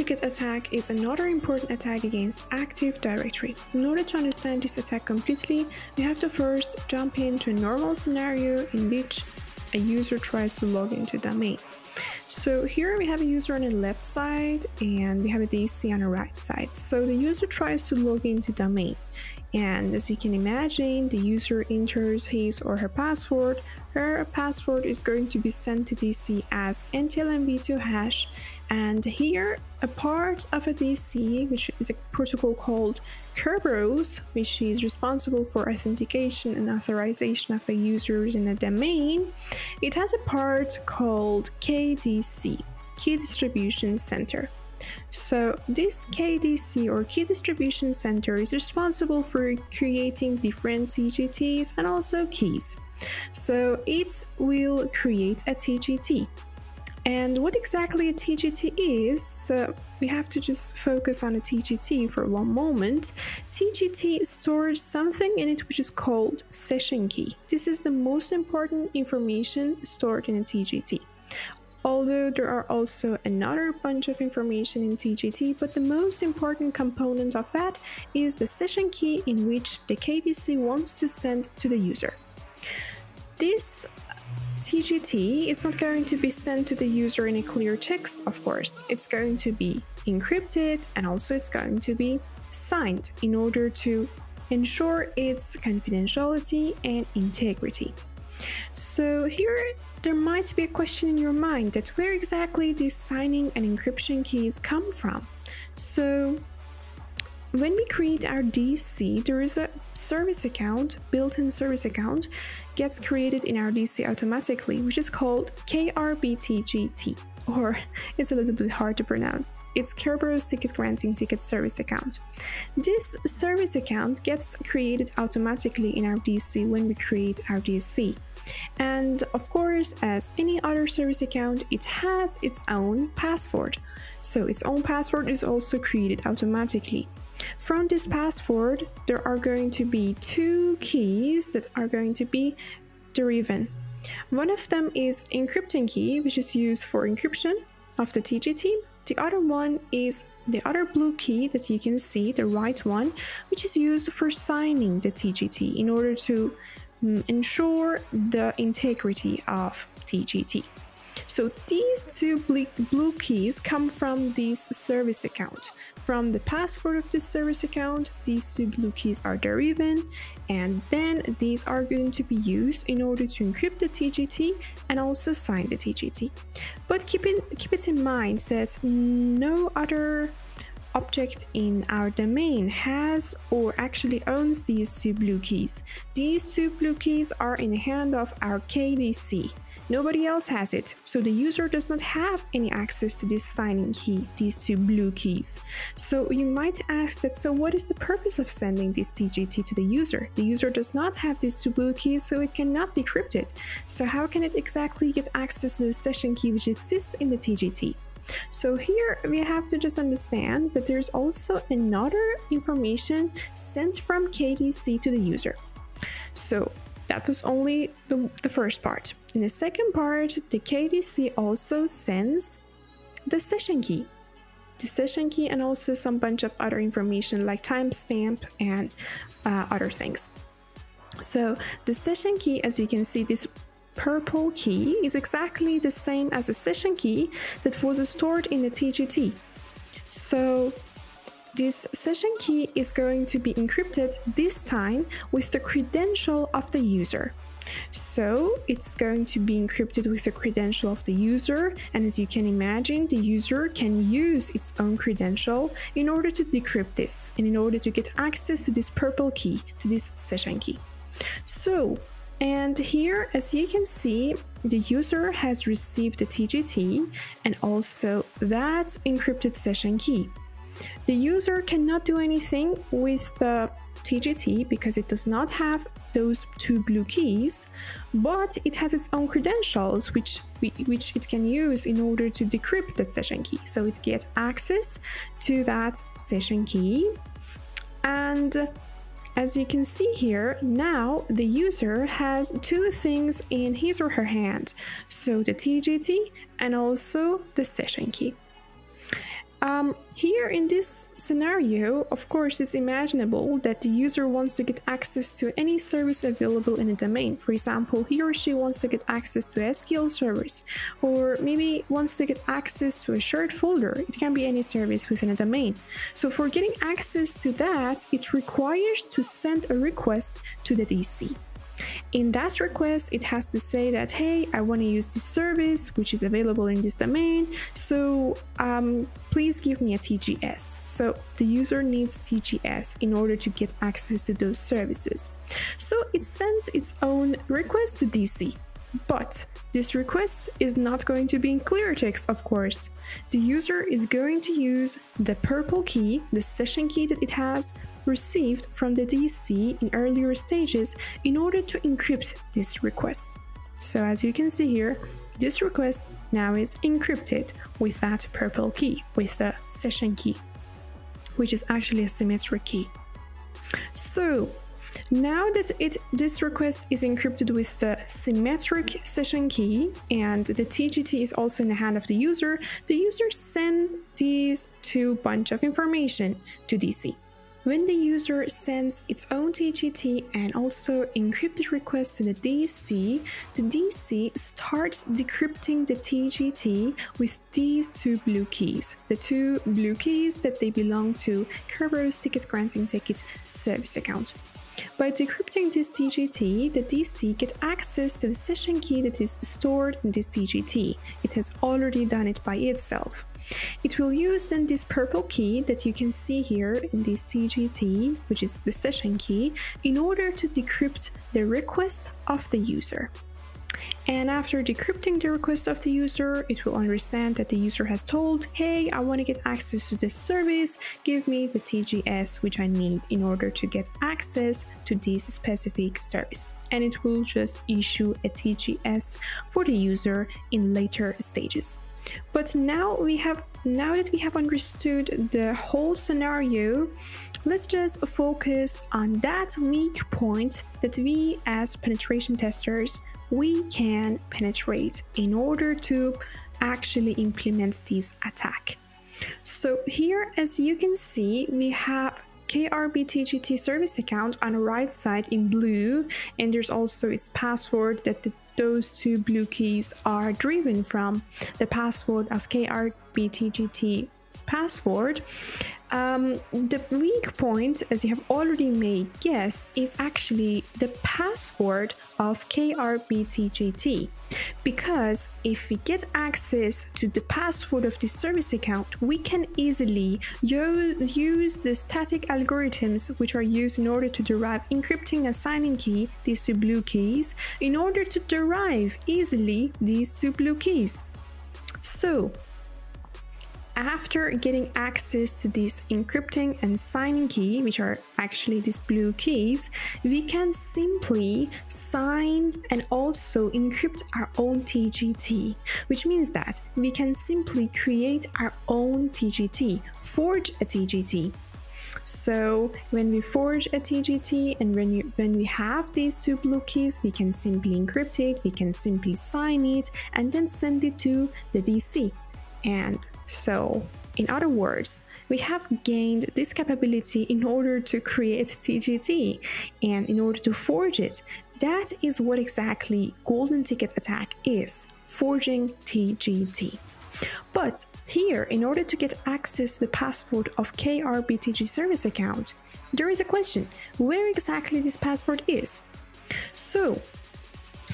Ticket Attack is another important attack against Active Directory. In order to understand this attack completely, we have to first jump into a normal scenario in which a user tries to log into the domain. So here we have a user on the left side and we have a DC on the right side. So the user tries to log into the domain. And as you can imagine, the user enters his or her password. Her password is going to be sent to DC as NTLMv2 hash. And here, a part of a DC, which is a protocol called Kerberos, which is responsible for authentication and authorization of the users in a domain, it has a part called KDC, Key Distribution Center. So this KDC or Key Distribution Center is responsible for creating different TGTs and also keys. So it will create a TGT. And what exactly a TGT is, we have to just focus on a TGT for one moment. TGT stores something in it which is called session key. This is the most important information stored in a TGT. Although there are also another bunch of information in TGT, but the most important component of that is the session key in which the KDC wants to send to the user. This TGT is not going to be sent to the user in a clear text, of course. It's going to be encrypted and also it's going to be signed in order to ensure its confidentiality and integrity. So here there might be a question in your mind that where exactly these signing and encryption keys come from. So when we create our DC, there is a service account, built-in service account gets created in our DC automatically, which is called KRBTGT, or it's a little bit hard to pronounce. It's Kerberos Ticket Granting Ticket Service Account. This service account gets created automatically in our DC when we create our DC. And of course, as any other service account, it has its own password. So its own password is also created automatically. From this password, there are going to be two keys that are going to be derived. One of them is encryption key, which is used for encryption of the TGT. The other one is the other blue key that you can see, the right one, which is used for signing the TGT in order to ensure the integrity of TGT. So these two blue keys come from this service account. From the password of this service account, these two blue keys are derived, and then these are going to be used in order to encrypt the TGT and also sign the TGT. But keep it in mind that no other object in our domain has or actually owns these two blue keys. These two blue keys are in the hand of our KDC. Nobody else has it, so the user does not have any access to this signing key, these two blue keys. So you might ask that, so what is the purpose of sending this TGT to the user? The user does not have these two blue keys, so it cannot decrypt it. So how can it exactly get access to the session key which exists in the TGT? So here we have to just understand that there's also another information sent from KDC to the user. So that was only the first part. In the second part, the KDC also sends the session key. The session key and also some bunch of other information like timestamp and other things. So the session key, as you can see, this purple key is exactly the same as the session key that was stored in the TGT. So this session key is going to be encrypted this time with the credential of the user. So it's going to be encrypted with the credential of the user, and as you can imagine, the user can use its own credential in order to decrypt this and in order to get access to this purple key, to this session key. So, and here, as you can see, the user has received the TGT and also that encrypted session key. The user cannot do anything with the TGT because it does not have those two blue keys, but it has its own credentials which it can use in order to decrypt that session key. So it gets access to that session key, and as you can see here, now the user has two things in his or her hand, so the TGT and also the session key. Here in this scenario, of course, it's imaginable that the user wants to get access to any service available in a domain. For example, he or she wants to get access to SQL servers, or maybe wants to get access to a shared folder. It can be any service within a domain. So for getting access to that, it requires to send a request to the DC. In that request, it has to say that, hey, I want to use this service, which is available in this domain, so please give me a TGS. So the user needs TGS in order to get access to those services. So it sends its own request to DC. But this request is not going to be in clear text, of course. The user is going to use the purple key, the session key that it has received from the DC in earlier stages in order to encrypt this request. So as you can see here, this request now is encrypted with that purple key, with the session key, which is actually a symmetric key. So now that this request is encrypted with the symmetric session key and the TGT is also in the hand of the user sends these two bunch of information to DC. When the user sends its own TGT and also encrypted request to the DC starts decrypting the TGT with these two blue keys, the two blue keys that they belong to Kerberos Ticket Granting Ticket Service Account. By decrypting this TGT, the DC gets access to the session key that is stored in this TGT. It has already done it by itself. It will use then this purple key that you can see here in this TGT, which is the session key, in order to decrypt the request of the user. And after decrypting the request of the user, it will understand that the user has told, hey, I want to get access to this service, give me the TGS which I need in order to get access to this specific service. And it will just issue a TGS for the user in later stages. But now that we have understood the whole scenario, let's just focus on that weak point that we as penetration testers can penetrate in order to actually implement this attack. So here, as you can see, we have KRBTGT service account on the right side in blue, and there's also its password that those two blue keys are driven from, the password of KRBTGT password. The weak point, as you have already may guessed, is actually the password of KRBTGT, because if we get access to the password of this service account, we can easily use the static algorithms which are used in order to derive encrypting and signing key, these two blue keys, in order to derive easily these two blue keys. So after getting access to this encrypting and signing key, which are actually these blue keys, we can simply sign and also encrypt our own TGT, which means that we can simply create our own TGT, forge a TGT. So when we forge a TGT and when we have these two blue keys, we can simply encrypt it, we can simply sign it, and then send it to the DC. And so, in other words, we have gained this capability in order to create TGT and in order to forge it. That is what exactly Golden Ticket Attack is, forging TGT. But here, in order to get access to the password of KRBTG service account, there is a question, where exactly this password is? So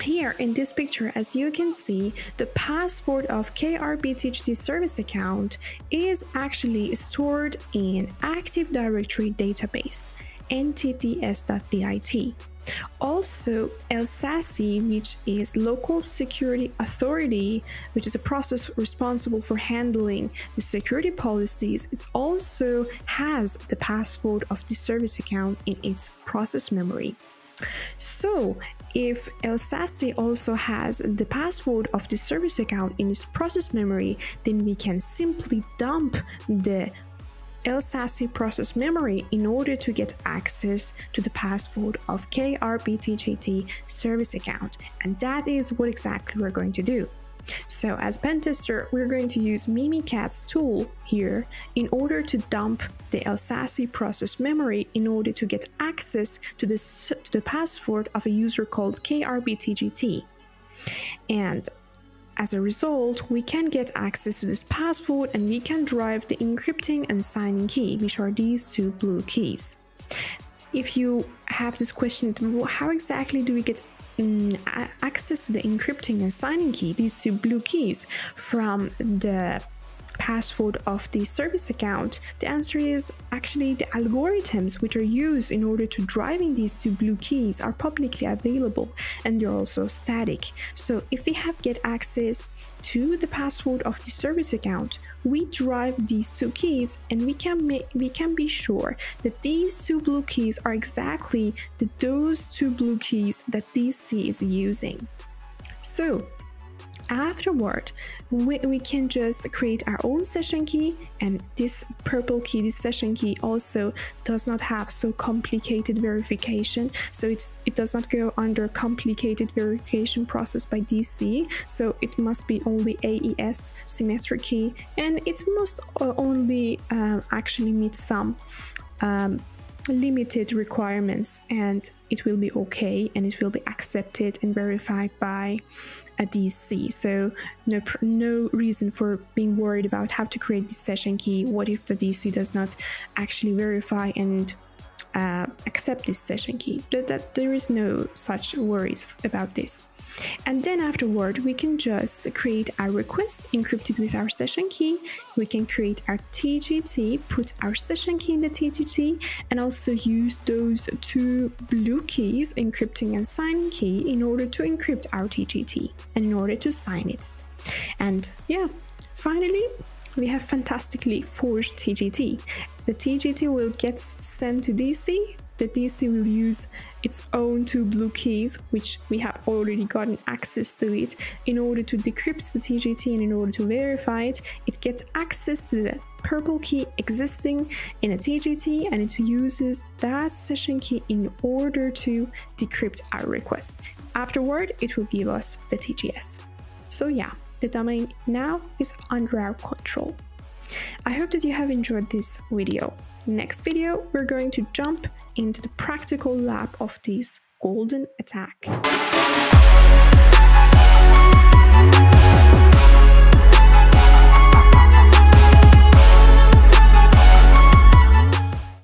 here in this picture, as you can see, the password of KRBTGT service account is actually stored in Active Directory database, NTDS.DIT. Also, LSASS, which is Local Security Authority, which is a process responsible for handling the security policies, it also has the password of the service account in its process memory. So if LSASS also has the password of the service account in its process memory, then we can simply dump the LSASS process memory in order to get access to the password of KRBTGT service account. And that is what exactly we're going to do. So as pen tester, we're going to use Mimikatz tool here in order to dump the LSASS process memory in order to get access to the password of a user called KRBTGT. And as a result, we can get access to this password and we can drive the encrypting and signing key, which are these two blue keys. If you have this question, how exactly do we get access to the encrypting and signing key, these two blue keys, from the password of the service account? The answer is actually the algorithms which are used in order to driving these two blue keys are publicly available and they're also static. So if we have get access to the password of the service account, we drive these two keys and we can be sure that these two blue keys are exactly those two blue keys that DC is using. So afterward, we can just create our own session key, and this purple key, this session key, also does not have so complicated verification, so it does not go under complicated verification process by DC, so it must be only AES symmetric key, and it must only actually meet some limited requirements, and it will be okay and it will be accepted and verified by a DC. So no reason for being worried about how to create this session key. What if the DC does not actually verify and accept this session key? That there is no such worries about this. And then afterward, we can just create our request encrypted with our session key. We can create our TGT, put our session key in the TGT, and also use those two blue keys, encrypting and signing key, in order to encrypt our TGT and in order to sign it. And yeah, finally, we have fantastically forged TGT. The TGT will get sent to DC. The DC will use its own two blue keys, which we have already gotten access to it, in order to decrypt the TGT and in order to verify it. It gets access to the purple key existing in a TGT, and it uses that session key in order to decrypt our request. Afterward, it will give us the TGS. So yeah, the domain now is under our control. I hope that you have enjoyed this video. Next video, we're going to jump into the practical lab of this golden attack.